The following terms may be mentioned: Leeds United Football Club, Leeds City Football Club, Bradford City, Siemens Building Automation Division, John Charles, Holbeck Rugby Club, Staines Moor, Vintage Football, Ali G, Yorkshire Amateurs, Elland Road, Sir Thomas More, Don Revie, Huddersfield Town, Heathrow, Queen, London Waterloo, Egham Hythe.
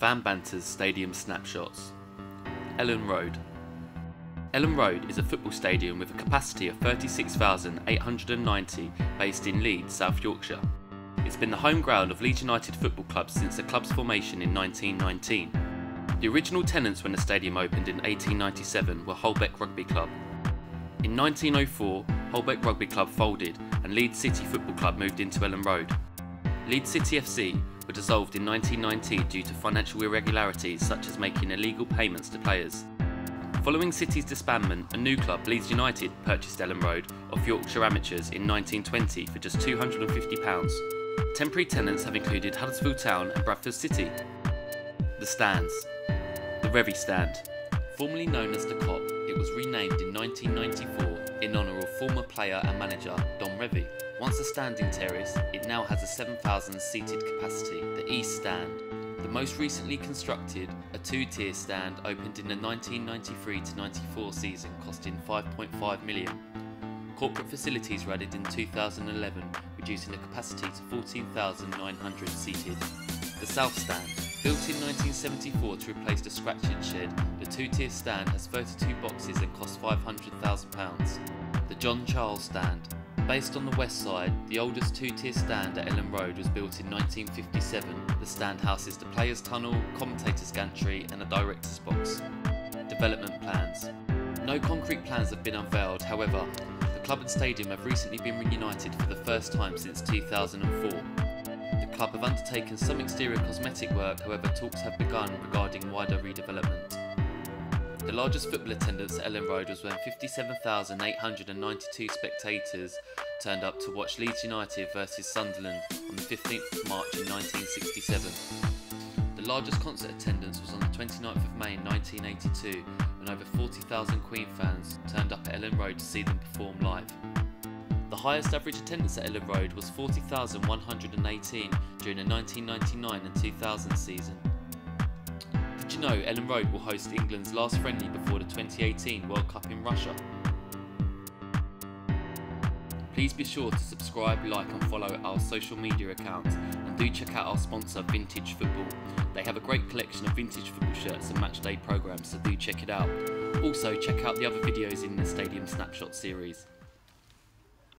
Van Banter's Stadium Snapshots. Elland Road. Elland Road is a football stadium with a capacity of 36,890 based in Leeds, South Yorkshire. It's been the home ground of Leeds United Football Club since the club's formation in 1919. The original tenants when the stadium opened in 1897 were Holbeck Rugby Club. In 1904, Holbeck Rugby Club folded and Leeds City Football Club moved into Elland Road. Leeds City FC were dissolved in 1990 due to financial irregularities such as making illegal payments to players. Following City's disbandment, a new club, Leeds United, purchased Elland Road off Yorkshire Amateurs in 1920 for just £250. Temporary tenants have included Huddersfield Town and Bradford City. The Stands. The Revie Stand. Formerly known as the Cop, it was renamed in 1994 in honour of former player and manager Don Revie. Once a standing terrace, it now has a 7,000 seated capacity. The East Stand. The most recently constructed, a two-tier stand opened in the 1993-94 season, costing £5.5 million. Corporate facilities were added in 2011, reducing the capacity to 14,900 seated. The South Stand. Built in 1974 to replace the scratching shed, the two-tier stand has 32 boxes and costs £500,000. The John Charles Stand. Based on the west side, the oldest two-tier stand at Elland Road was built in 1957. The stand houses the players' tunnel, commentators' gantry and a director's box. Development plans. No concrete plans have been unveiled, however, the club and stadium have recently been reunited for the first time since 2004. The club have undertaken some exterior cosmetic work, however talks have begun regarding wider redevelopment. The largest football attendance at Elland Road was when 57,892 spectators turned up to watch Leeds United versus Sunderland on the 15th of March in 1967. The largest concert attendance was on the 29th of May in 1982 when over 40,000 Queen fans turned up at Elland Road to see them perform live. The highest average attendance at Elland Road was 40,118 during the 1999 and 2000 season. Did you know Elland Road will host England's last friendly before the 2018 World Cup in Russia? Please be sure to subscribe, like and follow our social media accounts, and do check out our sponsor Vintage Football. They have a great collection of vintage football shirts and matchday programmes, so do check it out. Also check out the other videos in the Stadium Snapshot series.